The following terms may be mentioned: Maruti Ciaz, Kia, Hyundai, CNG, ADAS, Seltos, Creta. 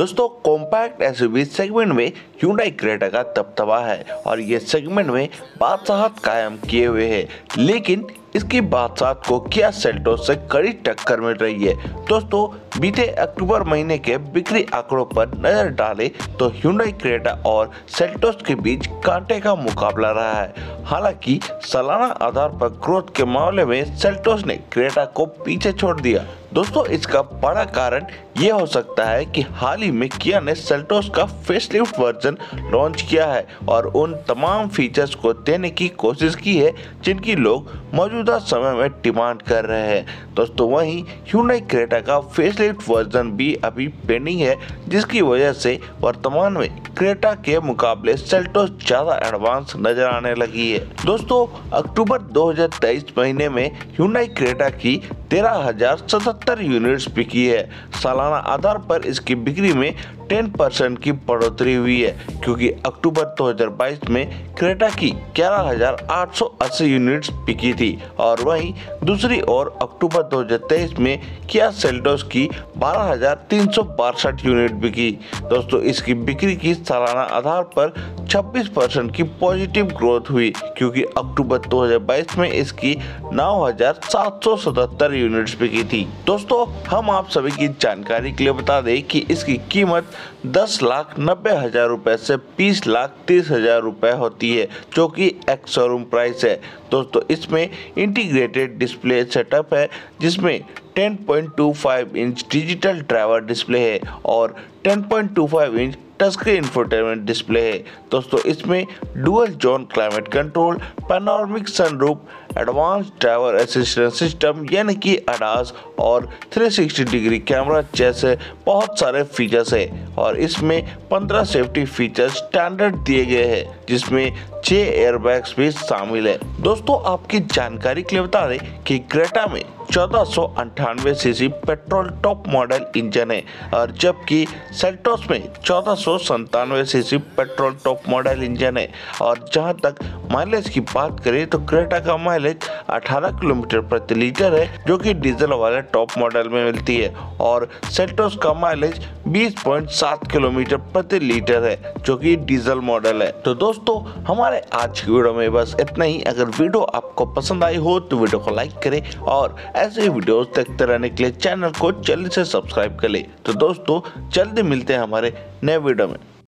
दोस्तों compact SUV segment में Hyundai Creta का दबदबा है और ये सेगमेंट में बादशाहत कायम किए हुए है, लेकिन इसकी बादशाहत को Kia सेल्टोस से कड़ी टक्कर मिल रही है। दोस्तों बीते अक्टूबर महीने के बिक्री आंकड़ों पर नजर डाले तो Hyundai क्रेटा और सेल्टोस के बीच कांटे का मुकाबला रहा है। हालांकि सालाना आधार पर ग्रोथ के मामले में सेल्टोस ने क्रेटा को पीछे छोड़ दिया। दोस्तों इसका बड़ा कारण ये हो सकता है कि हाल ही में Kia ने सेल्टोस का फेसलिफ्ट वर्जन लॉन्च किया है और उन तमाम फीचर्स को देने की कोशिश की है जिनकी लोग मौजूदा समय में डिमांड कर रहे हैं। दोस्तों वहीं Hyundai क्रेटा का फेसलिफ्ट वर्जन भी अभी पेंडिंग है, जिसकी वजह से वर्तमान में क्रेटा के मुकाबले सेल्टोस ज्यादा एडवांस नजर आने लगी है। दोस्तों अक्टूबर 2023 महीने में Hyundai क्रेटा की 13,077 यूनिट्स बिकी है। सालाना आधार पर इसकी बिक्री में 10% की बढ़ोतरी हुई है, क्योंकि अक्टूबर 2022 में क्रेटा की 11,880 यूनिट्स बिकी थी। और वहीं दूसरी ओर अक्टूबर 2023 में Kia सेल्टोस की 12,362 यूनिट बिकी। दोस्तों इसकी बिक्री की सालाना आधार पर 26% की पॉजिटिव ग्रोथ हुई, क्योंकि अक्टूबर 2022 में इसकी 9,777 यूनिट्स बिकी थी। दोस्तों हम आप सभी की जानकारी के लिए बता दें कि इसकी कीमत 10,90,000 रुपए से 20,30,000 रुपए होती है, जो कि एक्स शोरूम प्राइस है। दोस्तों इसमें इंटीग्रेटेड डिस्प्ले सेटअप है, जिसमें 10.25 इंच डिजिटल ड्राइवर डिस्प्ले है और 10.25 inch touch screen infotainment display है। दोस्तों इसमें dual zone climate control, panoramic sunroof, advance driver assistance system यानी कि ADAS और 360 डिग्री कैमरा जैसे बहुत सारे फीचर्स हैं और इसमें 15 सेफ्टी फीचर्स स्टैंडर्ड दिए गए हैं, जिसमें 6 एयरबैग्स भी शामिल है। दोस्तों आपकी जानकारी के लिए बता दें कि क्रेटा में 1498 CC petrol top model engine है और जबकि सेल्टोस में 1497 CC petrol top model engine है। और जहां तक माइलेज की बात करें तो क्रेटा का माइलेज 18 किलोमीटर प्रति लीटर है, जो कि डीजल वाले टॉप मॉडल में मिलती है और सेल्टोस का माइलेज 20.7 किलोमीटर प्रति लीटर है, जो कि डीजल मॉडल है। तो दोस्तों हमारे आज की वीडियो में बस इतना ही। अगर वीडियो आपको पसंद आई हो तो वीडियो को लाइक करें और ऐसे वीडियोस देखते रहने के लिए चैनल को जल्दी से सब्सक्राइब कर लें। तो दोस्तों जल्दी मिलते हैं हमारे नए वीडियो में।